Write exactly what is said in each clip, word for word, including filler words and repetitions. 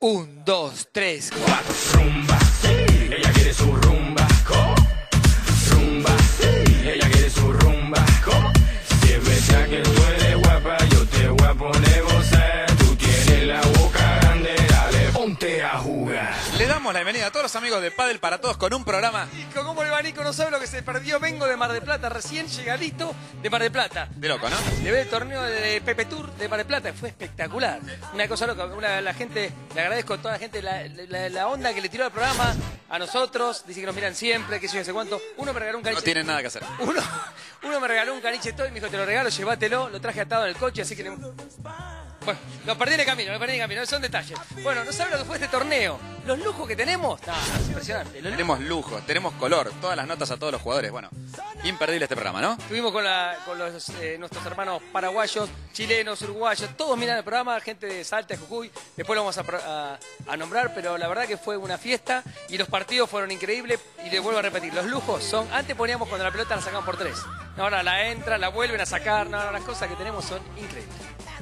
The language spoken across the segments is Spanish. Un, dos, tres, cuatro. Rumba, sí, ella quiere su rumba, ¿cómo? Rumba, sí, ella quiere su rumba, ¿cómo? Siempre está que tú eres guapa, yo te voy a poner gozar. Tú tienes la boca grande, dale, ponte a jugar. Le damos la bienvenida a todos los amigos de Padel para Todos con un programa. Nico, ¿cómo le va, Nico? No sabe lo que se perdió. Vengo de Mar del Plata, recién llegadito de Mar del Plata. De loco, ¿no? Llevé el torneo de Pepe Tour de Mar del Plata, fue espectacular. Una cosa loca, una, la gente, le agradezco a toda la gente la, la, la onda que le tiró al programa, a nosotros, dice que nos miran siempre, que yo no sé cuánto. Uno me regaló un caniche. No tienen nada que hacer. Uno, uno me regaló un caniche todo y me dijo, te lo regalo, llévatelo, lo traje atado en el coche, así que... Le... Bueno, lo perdí en el camino, lo perdí en el camino, son detalles. Bueno, no saben lo que fue este torneo. Los lujos que tenemos, no, es impresionante. Los tenemos lujos, tenemos color, todas las notas a todos los jugadores. Bueno, imperdible este programa, ¿no? Estuvimos con, la, con los, eh, nuestros hermanos paraguayos, chilenos, uruguayos, todos miran el programa, gente de Salta, de Jujuy. Después lo vamos a, a, a nombrar, pero la verdad que fue una fiesta y los partidos fueron increíbles. Y les vuelvo a repetir, los lujos son... Antes poníamos cuando la pelota la sacaban por tres. Ahora la entran, la vuelven a sacar, no, las cosas que tenemos son increíbles.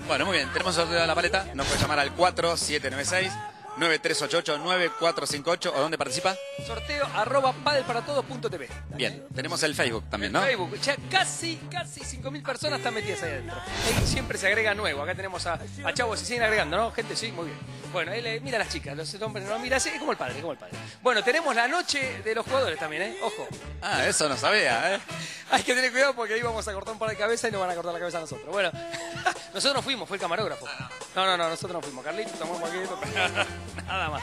Bueno, muy bien, tenemos el sorteo de la paleta, nos puede llamar al cuatro siete nueve seis nueve tres ocho ocho nueve cuatro cinco ocho. ¿O dónde participa? Sorteo arroba padelparatodos punto t v. Bien, tenemos el Facebook también, ¿no? Facebook, ya casi, casi cinco mil personas están metidas ahí adentro. Ahí siempre se agrega nuevo, acá tenemos a, a Chavo, se siguen agregando, ¿no? Gente, sí, muy bien. Bueno, ahí le, mira a las chicas, los hombres no mira, sí, es como el padre, como el padre. Bueno, tenemos la noche de los jugadores también, ¿eh? Ojo. Ah, eso no sabía, ¿eh? Hay que tener cuidado porque ahí vamos a cortar un par de cabezas y nos van a cortar la cabeza a nosotros. Bueno, nosotros no fuimos, fue el camarógrafo. No, no, no, nosotros no fuimos. Carlitos, tomamos aquí, nada más.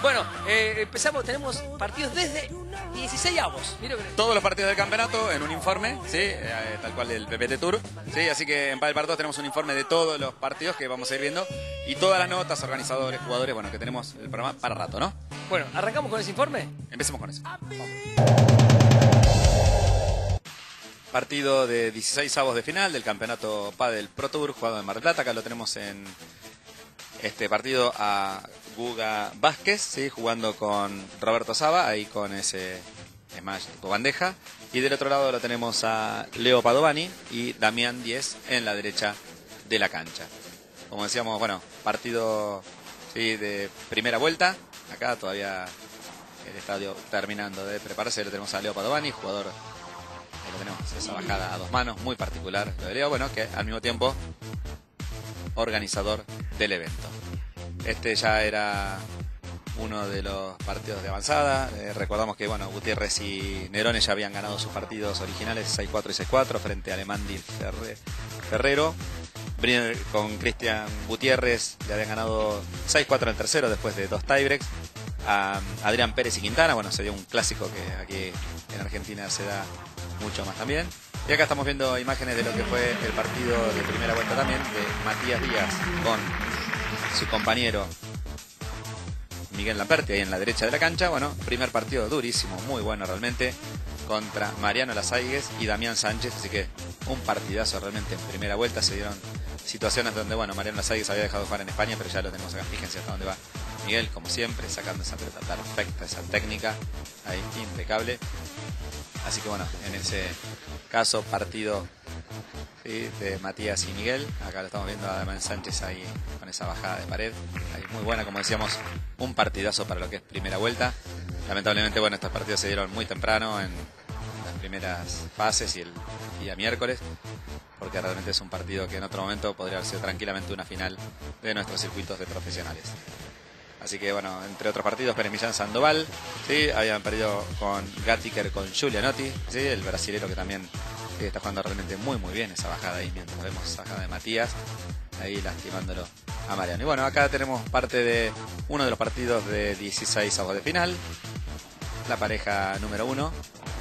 Bueno, eh, empezamos, tenemos partidos desde dieciseisavos. Mira, todos los partidos del campeonato en un informe, ¿sí? Eh, tal cual del P P T Tour, ¿sí? Así que en Padel para Todos tenemos un informe de todos los partidos que vamos a ir viendo y todas las notas, organizadores, jugadores, bueno, que tenemos el programa para rato, ¿no? Bueno, ¿arrancamos con ese informe? Empecemos con eso. Vamos. Partido de dieciseisavos de final del campeonato Padel Pro Tour, jugado en Mar del Plata. Acá lo tenemos en este partido a Guga Vázquez, ¿sí? Jugando con Roberto Saba, ahí con ese smash tipo bandeja. Y del otro lado lo tenemos a Leo Padovani y Damián Díez en la derecha de la cancha. Como decíamos, bueno, partido, ¿sí? De primera vuelta. Acá todavía el estadio terminando de prepararse. Lo tenemos a Leo Padovani, jugador, ahí lo tenemos, esa bajada a dos manos, muy particular lo de Leo, bueno, que al mismo tiempo organizador del evento. Este ya era uno de los partidos de avanzada. Eh, recordamos que, bueno, Gutiérrez y Nerone ya habían ganado sus partidos originales seis cuatro y seis cuatro frente a Alemandi Ferrero. Con Cristian Gutiérrez le habían ganado seis cuatro en el tercero después de dos tiebreaks. A Adrián Pérez y Quintana, bueno, se dio un clásico que aquí en Argentina se da mucho más también. Y acá estamos viendo imágenes de lo que fue el partido de primera vuelta también de Matías Díaz con su compañero Miguel Lamperti ahí en la derecha de la cancha. Bueno, primer partido durísimo, muy bueno realmente, contra Mariano Lazaigues y Damián Sánchez. Así que un partidazo realmente en primera vuelta. Se dieron situaciones donde, bueno, Mariano Lazaigues había dejado de jugar en España, pero ya lo tenemos acá. Fíjense hasta dónde va Miguel, como siempre, sacando esa pelota perfecta, esa técnica ahí impecable. Así que bueno, en ese caso partido, ¿sí? De Matías y Miguel. Acá lo estamos viendo a Damián Sánchez ahí con esa bajada de pared. Ahí muy buena, como decíamos, un partidazo para lo que es primera vuelta. Lamentablemente, bueno, estos partidos se dieron muy temprano en las primeras fases y el día miércoles, porque realmente es un partido que en otro momento podría haber sido tranquilamente una final de nuestros circuitos de profesionales. Así que bueno, entre otros partidos, Pere Millán Sandoval, ¿sí? Habían perdido con Gattiker, con Giulianotti, ¿sí? El brasilero que también, ¿sí? Está jugando realmente muy muy bien esa bajada ahí, mientras vemos esa bajada de Matías, ahí lastimándolo a Mariano. Y bueno, acá tenemos parte de uno de los partidos de dieciseisavos de final, la pareja número uno,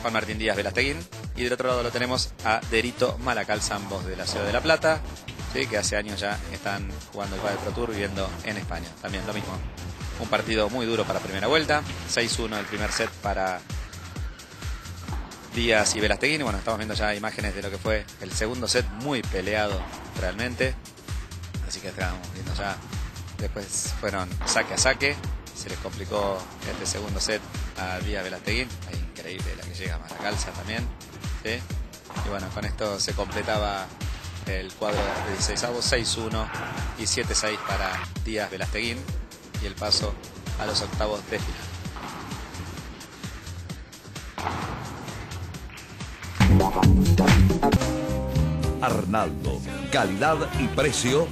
Juan Martín Díaz Velasteguín, y del otro lado lo tenemos a Derito Malacalzambos de la Ciudad de La Plata, ¿sí? Que hace años ya están jugando el Padel Pro Tour, viviendo en España. También lo mismo, un partido muy duro para primera vuelta, seis uno el primer set para Díaz y Velasteguín. Bueno, estamos viendo ya imágenes de lo que fue el segundo set, muy peleado realmente. Así que estamos viendo ya, después fueron saque a saque, se les complicó este segundo set a Díaz Velasteguín, ahí increíble la que llega a Maracalza también, ¿sí? Y bueno, con esto se completaba el cuadro de dieciseisavos, seis uno y siete seis para Díaz Velasteguín y el paso a los octavos de final. Arnaldo, calidad y precio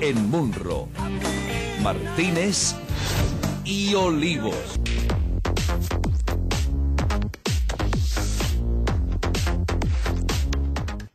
en Munro, Martínez y Olivos.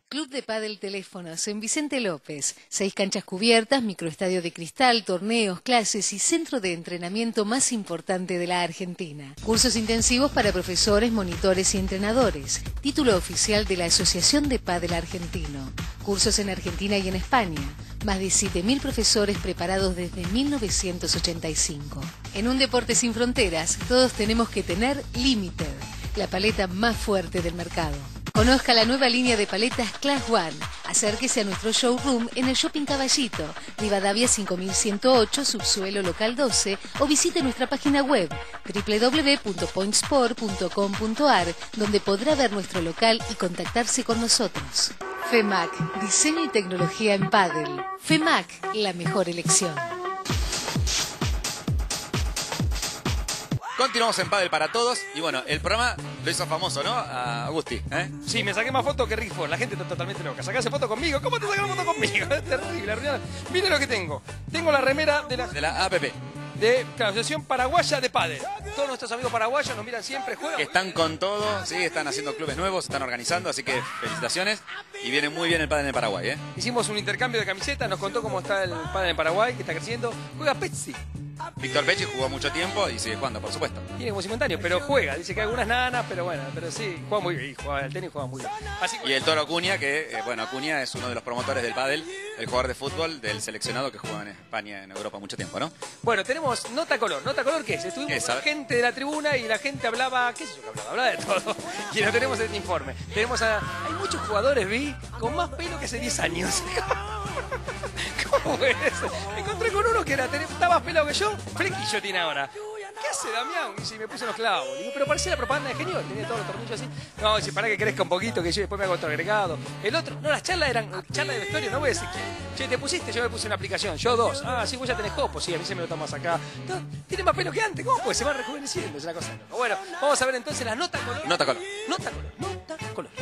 Club de Padel Teléfonos en Vicente López. Seis canchas cubiertas, microestadio de cristal, torneos, clases y centro de entrenamiento más importante de la Argentina. Cursos intensivos para profesores, monitores y entrenadores. Título oficial de la Asociación de Padel Argentino. Cursos en Argentina y en España. Más de siete mil profesores preparados desde mil novecientos ochenta y cinco. En un deporte sin fronteras, todos tenemos que tener Limited, la paleta más fuerte del mercado. Conozca la nueva línea de paletas Class One. Acérquese a nuestro showroom en el Shopping Caballito, Rivadavia cinco mil ciento ocho, subsuelo local doce, o visite nuestra página web w w w punto pointsport punto com punto ar, donde podrá ver nuestro local y contactarse con nosotros. FEMAC, diseño y tecnología en pádel. FEMAC, la mejor elección. Continuamos en Padel para Todos y bueno, el programa lo hizo famoso, ¿no? A Agustín, ¿eh? Sí, me saqué más fotos que Rifo, la gente está totalmente loca. Sacarse foto conmigo, ¿cómo te sacan foto conmigo? Es terrible, arruinada. Mire lo que tengo. Tengo la remera de la, de la A P P. De la Asociación Paraguaya de Padel. Todos nuestros amigos paraguayos nos miran siempre, juegan. Están con todo, sí, están haciendo clubes nuevos, están organizando, así que felicitaciones. Y viene muy bien el pádel en Paraguay, ¿eh? Hicimos un intercambio de camisetas, nos contó cómo está el pádel en Paraguay, que está creciendo. Juega Pecci. Víctor Pecci jugó mucho tiempo y sigue jugando, por supuesto. Tiene como cincuenta años, pero juega. Dice que hay algunas nanas, pero bueno, pero sí, juega muy bien. Juega el tenis, juega muy bien. Así que... Y el Toro Acuña, que, eh, bueno, Acuña es uno de los promotores del pádel, el jugador de fútbol del seleccionado que juega en España, en Europa, mucho tiempo, ¿no? Bueno, tenemos Nota Color. ¿Nota Color qué es? Estuvimos ¿Qué con gente de la tribuna y la gente hablaba... ¿Qué es eso que hablaba? Hablaba de todo. Y lo tenemos en el informe. Tenemos a... Hay muchos jugadores, vi, con más pelo que hace diez años. ¿Cómo es? Me encontré con uno que era, estaba más pelado que yo. Flequillo tiene ahora. ¿Qué hace, Damián? Dice, me puse unos clavos. Le digo, pero parecía la propaganda de Genio. Tenía todos los tornillos así. No, dice, pará que crezca un poquito, que yo después me hago otro agregado. El otro, no, las charlas eran charlas de vestuario, no voy a decir que. Che, te pusiste, yo me puse una aplicación, yo dos. Ah, sí, vos ya tenés copo, sí, a mí se me lo tomas acá. Entonces, tiene más pelo que antes, ¿cómo? Pues se van rejuveneciendo, es una cosa loca. Bueno, vamos a ver entonces la nota color. Nota color. Nota color. Nota color.